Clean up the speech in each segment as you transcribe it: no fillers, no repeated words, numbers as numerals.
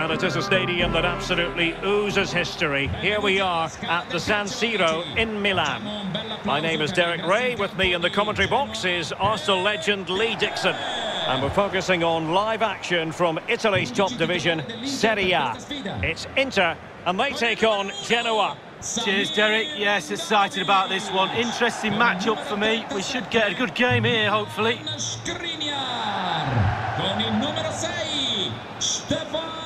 Well, it is a stadium that absolutely oozes history. Here we are at the San Siro in Milan. My name is Derek Ray. With me in the commentary box is Arsenal legend Lee Dixon. And we're focusing on live action from Italy's top division, Serie A. It's Inter, and they take on Genoa. Cheers, Derek. Yes, excited about this one. Interesting matchup for me. We should get a good game here, hopefully. Skriniar con il numero 6, Stefan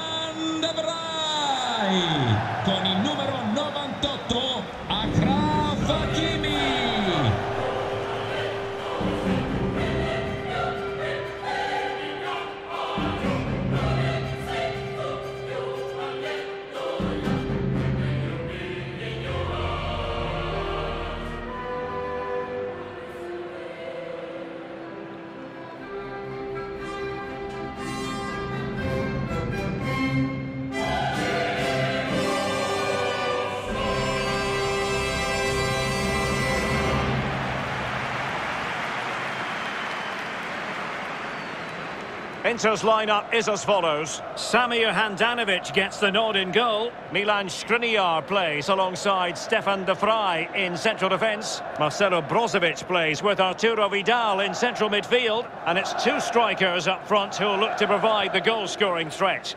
De Vrij con il numero 98, Hakimi. Inter's lineup is as follows. Samir Handanovic gets the nod in goal. Milan Skriniar plays alongside Stefan De Vrij in central defence. Marcelo Brozovic plays with Arturo Vidal in central midfield. And it's two strikers up front who'll look to provide the goal-scoring threat.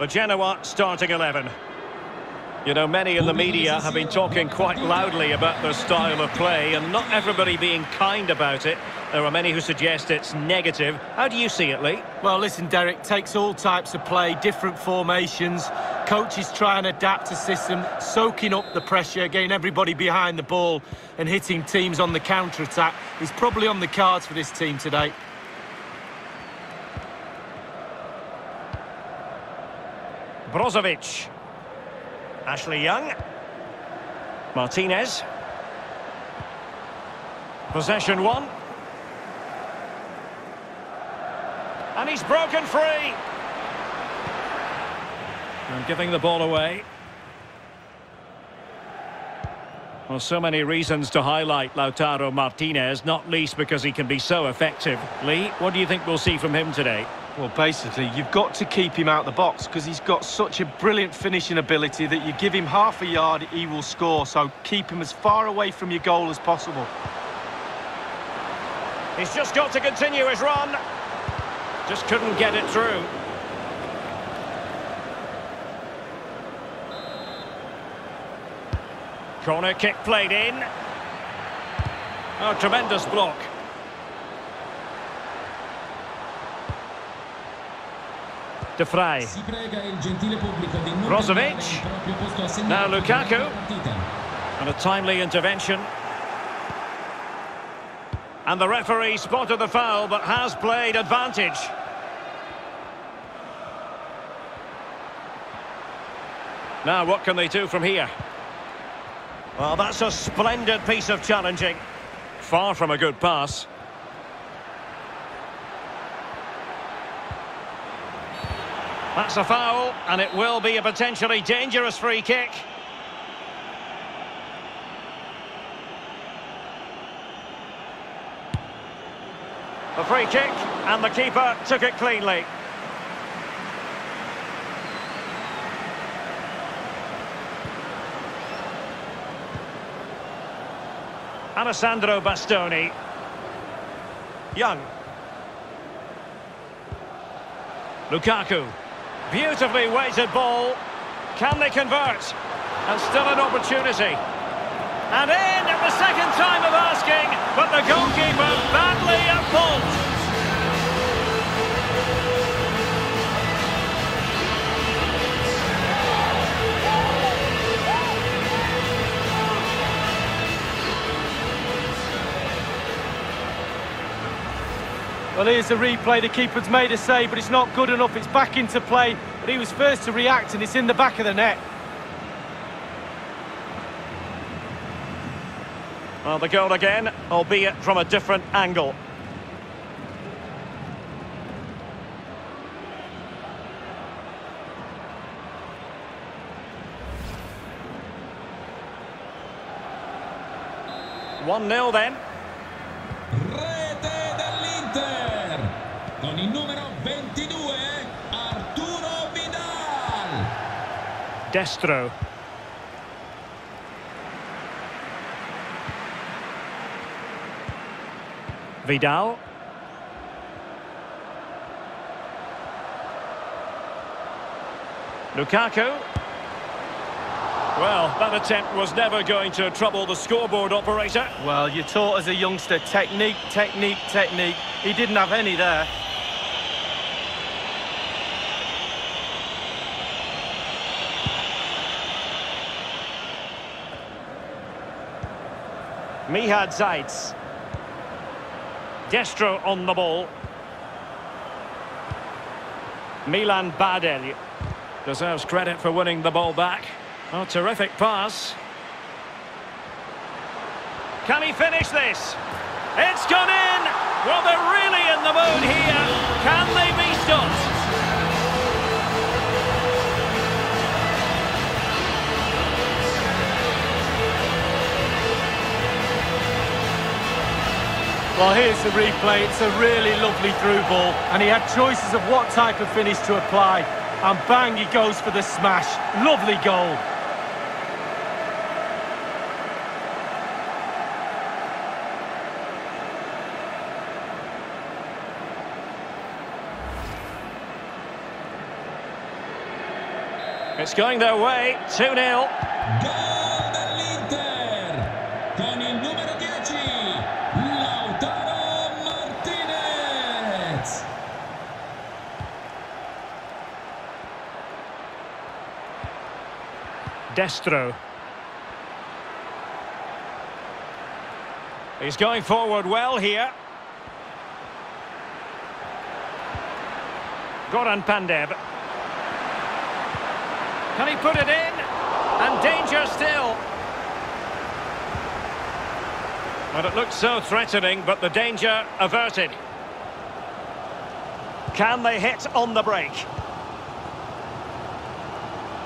The Genoa starting 11. You know, many in the media have been talking quite loudly about their style of play and not everybody being kind about it. There are many who suggest it's negative. How do you see it, Lee? Well, listen, Derek, takes all types of play, different formations. Coaches try and adapt a system, soaking up the pressure, getting everybody behind the ball and hitting teams on the counter-attack is probably on the cards for this team today. Brozovic, Ashley Young, Martinez, possession one, and he's broken free, and giving the ball away. Well, so many reasons to highlight Lautaro Martinez, not least because he can be so effective. Lee, what do you think we'll see from him today? Well, basically, you've got to keep him out the box because he's got such a brilliant finishing ability that you give him half a yard, he will score. So keep him as far away from your goal as possible. He's just got to continue his run. Just couldn't get it through. Corner kick played in. Oh, tremendous block. De Vrij. Brozovic. Now Lukaku. And a timely intervention. And the referee spotted the foul but has played advantage. Now what can they do from here? Well, that's a splendid piece of challenging. Far from a good pass. That's a foul, and it will be a potentially dangerous free kick. A free kick, and the keeper took it cleanly. Alessandro Bastoni. Young. Lukaku. Beautifully weighted ball. Can they convert? And still an opportunity. And in at the second time of asking, but the goalkeeper badly at fault. Well, here's the replay. The keeper's made a save, but it's not good enough. It's back into play, but he was first to react, and it's in the back of the net. Well, the goal again, albeit from a different angle. One-nil then. Rete dell'Inter con il numero 22 Arturo Vidal. Destro. Vidal. Lukaku. Well, that attempt was never going to trouble the scoreboard operator. Well, you're taught as a youngster, technique, technique, technique. He didn't have any there. Mihaj Zaitz. Destro on the ball. Milan Badelj deserves credit for winning the ball back. Oh, terrific pass. Can he finish this? It's gone in! Well, they're really in the mood here. Can they be stopped? Well, here's the replay. It's a really lovely through ball, and he had choices of what type of finish to apply. And bang, he goes for the smash. Lovely goal. It's going their way, 2-0. Goal dell'Inter, con il numero 10, Lautaro Martinez. Destro. He's going forward well here. Goran Pandev. Can he put it in? And danger still. But it looked so threatening, but the danger averted. Can they hit on the break?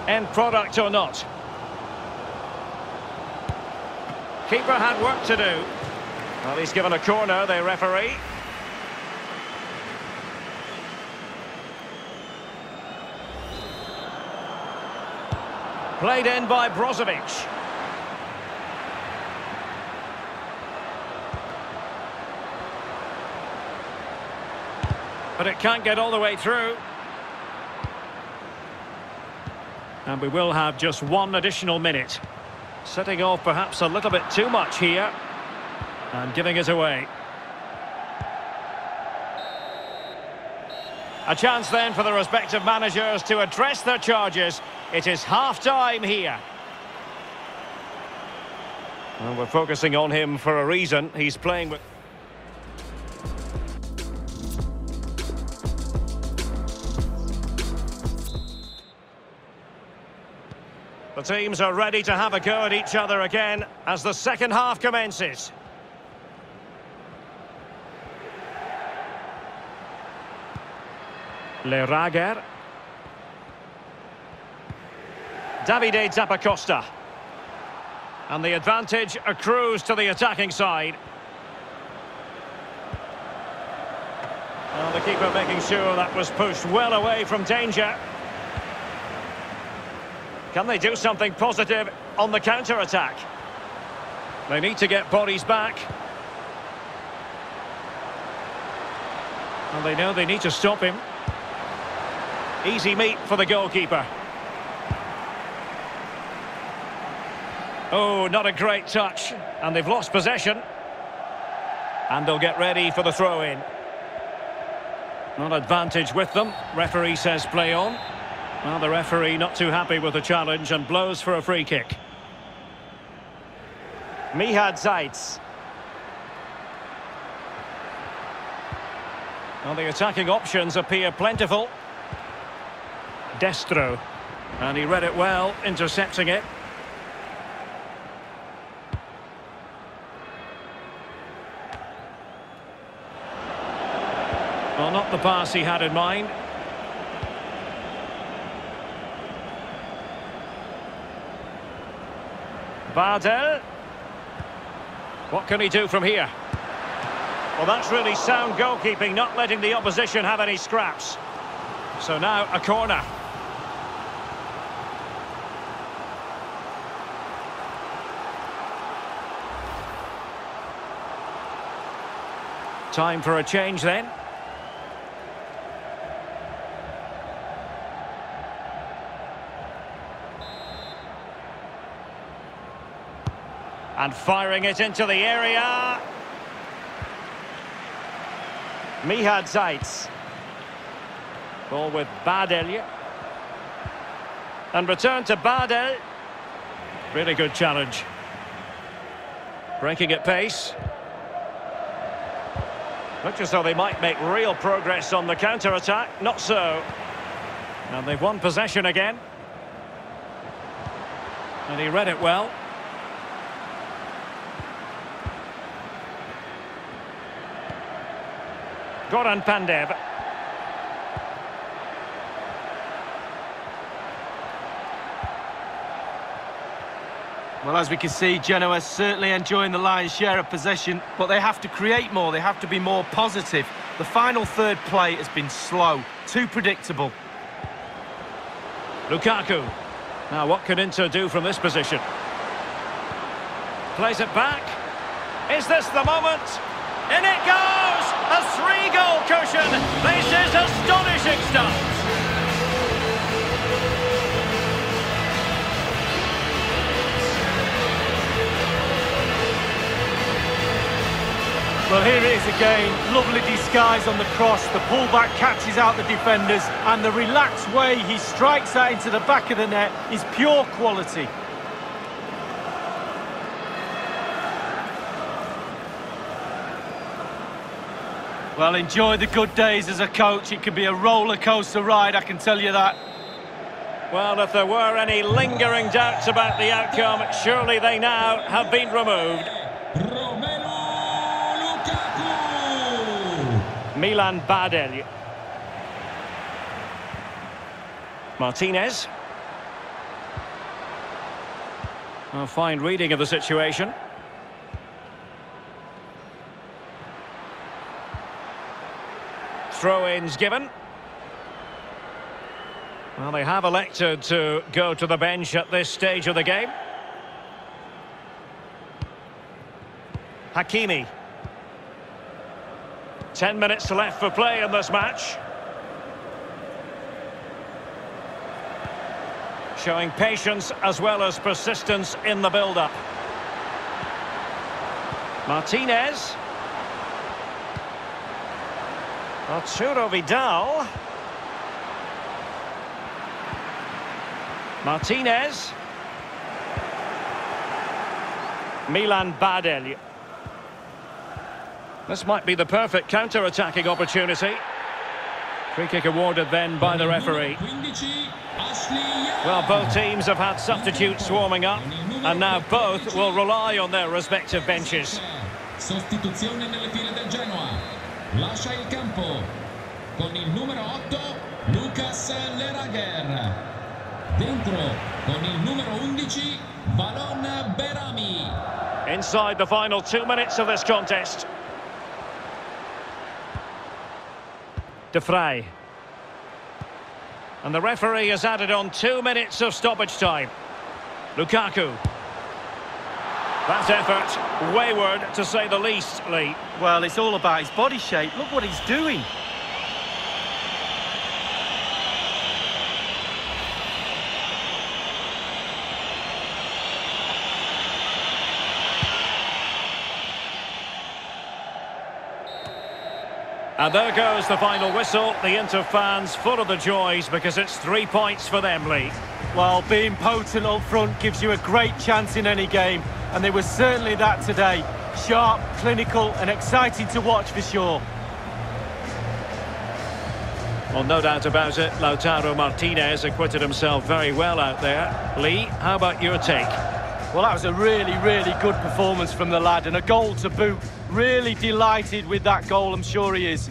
End product or not? Keeper had work to do. Well, he's given a corner, the referee. Played in by Brozovic. But it can't get all the way through. And we will have just one additional minute. Setting off perhaps a little bit too much here. And giving it away. A chance then for the respective managers to address their charges. It is half-time here. Well, we're focusing on him for a reason. He's playing with... The teams are ready to have a go at each other again as the second half commences. Lerager. Davide Zappacosta. And the advantage accrues to the attacking side. Well, the keeper making sure that was pushed well away from danger. Can they do something positive on the counter-attack? They need to get bodies back. And they know they need to stop him. Easy meat for the goalkeeper. Oh, not a great touch. And they've lost possession. And they'll get ready for the throw-in. Not advantage with them. Referee says play on. Well, the referee not too happy with the challenge and blows for a free kick. Mihaj Zaitz. Well, the attacking options appear plentiful. Destro. And he read it well, intercepting it. Well, not the pass he had in mind. Badelj. What can he do from here? Well, that's really sound goalkeeping, not letting the opposition have any scraps. So now a corner. Time for a change then. And firing it into the area. Mihaj Zaitz. Ball with Badelj. And return to Badelj. Really good challenge. Breaking at pace. Looks as though they might make real progress on the counter-attack. Not so. And they've won possession again. And he read it well. Goran Pandev. Well, as we can see, Genoa certainly enjoying the lion's share of possession, but they have to create more, they have to be more positive. The final third play has been slow, too predictable. Lukaku. Now, what can Inter do from this position? Plays it back. Is this the moment? In it goes! A three-goal cushion! This is astonishing stuff! Well, here it is again, lovely disguise on the cross, the pullback catches out the defenders, and the relaxed way he strikes that into the back of the net is pure quality. Well, enjoy the good days as a coach, it can be a roller coaster ride, I can tell you that. Well, if there were any lingering doubts about the outcome, surely they now have been removed. Milan Badelj. Martinez. A fine reading of the situation. Throw-ins given. Well, they have elected to go to the bench at this stage of the game. Hakimi. 10 minutes left for play in this match. Showing patience as well as persistence in the build-up. Martinez. Arturo Vidal. Martinez. Milan Badelj. This might be the perfect counter-attacking opportunity. Free kick awarded then by the referee. Well, both teams have had substitutes warming up, and now both will rely on their respective benches. Sostituzione nelle file del Genoa. Lascia il campo con il numero 8 Lucas Lerager. Dentro con il numero 11 Valon Behrami. Inside the final 2 minutes of this contest. De Vrij. And the referee has added on 2 minutes of stoppage time. Lukaku. That effort, wayward to say the least, Lee. Well, it's all about his body shape. Look what he's doing. And there goes the final whistle. The Inter fans full of the joys because it's 3 points for them, Lee. Well, being potent up front gives you a great chance in any game, and they were certainly that today. Sharp, clinical and exciting to watch for sure. Well, no doubt about it, Lautaro Martinez acquitted himself very well out there. Lee, how about your take? Well, that was a really, really good performance from the lad and a goal to boot. Really delighted with that goal, I'm sure he is.